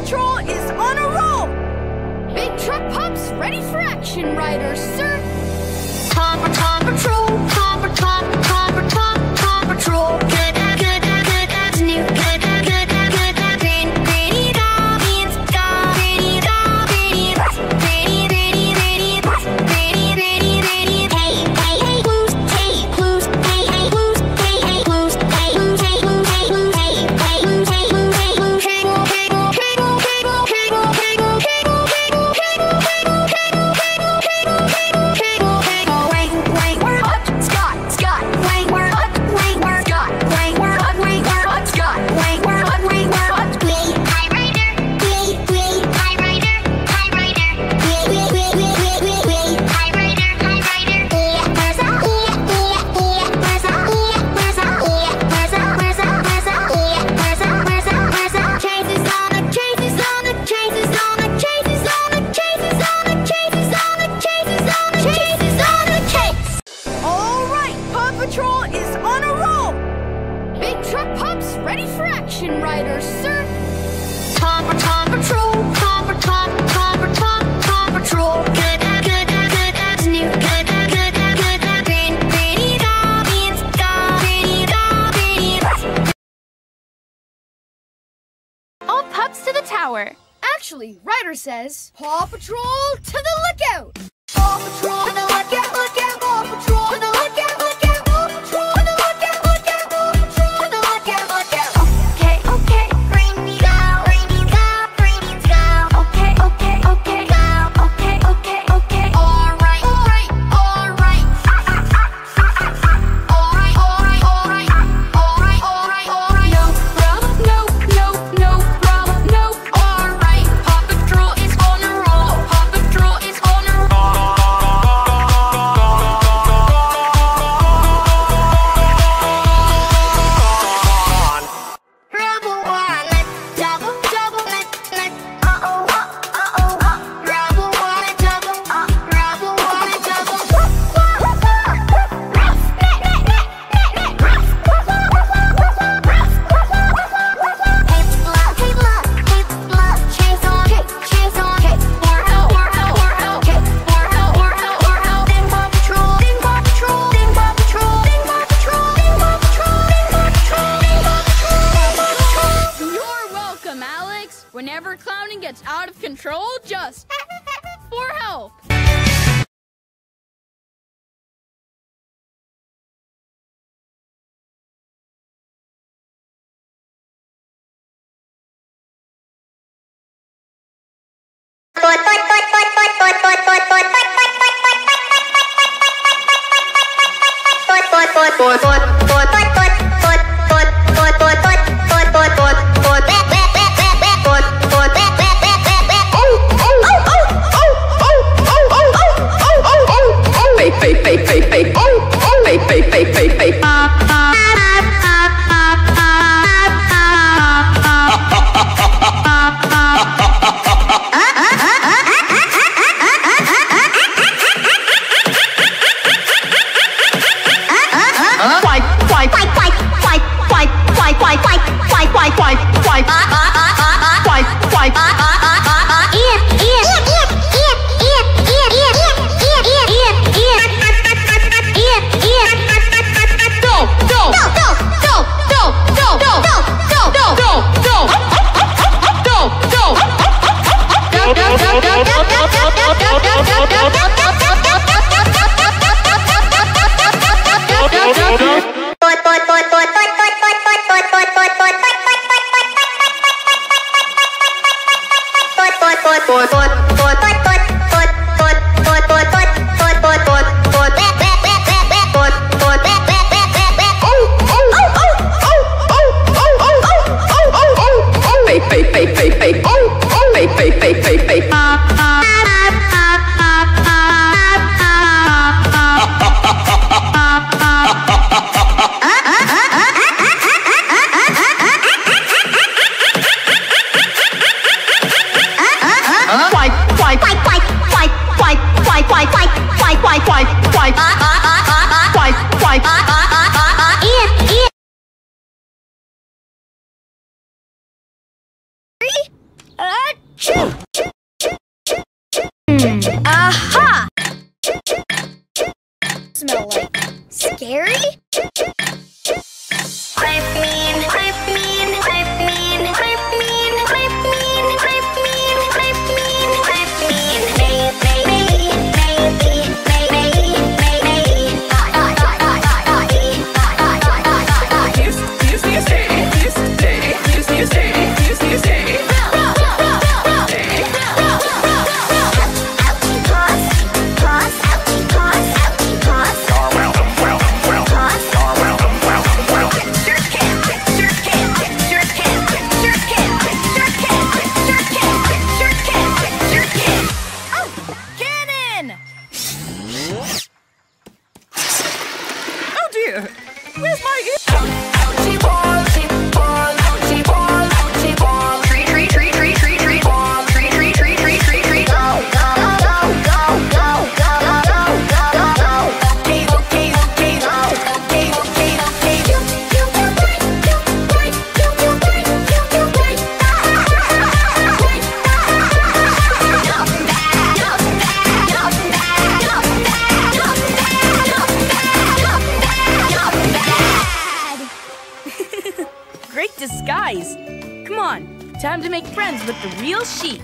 Patrol is on a roll! Big truck pumps ready for action, Ryder, sir! Paw Patrol, Paw Patrol, good as new, good, pretty, hey, clues, hey, clues, hey, clues, hey, clues, hey, clues, hey, clues, hey, clues, hey, clues, hey, clues, hey, clues, hey, actually, Ryder says, Paw Patrol to the lookout! Paw Patrol to the lookout, lookout, Paw Patrol to the lookout, lookout, Paw Patrol to the lookout, lookout, Paw Patrol to the lookout, lookout. Okay, brainies go, okay, go, okay. Alright. Alright. No, alright. Paw Patrol is on a roll. Paw Patrol is on a roll. Rebel wanna double up. Rebel wanna double up. You're welcome, Alex. Whenever clowning gets out of control, just for help. Aha! Smell like scary? Great disguise. Come on, time to make friends with the real sheep.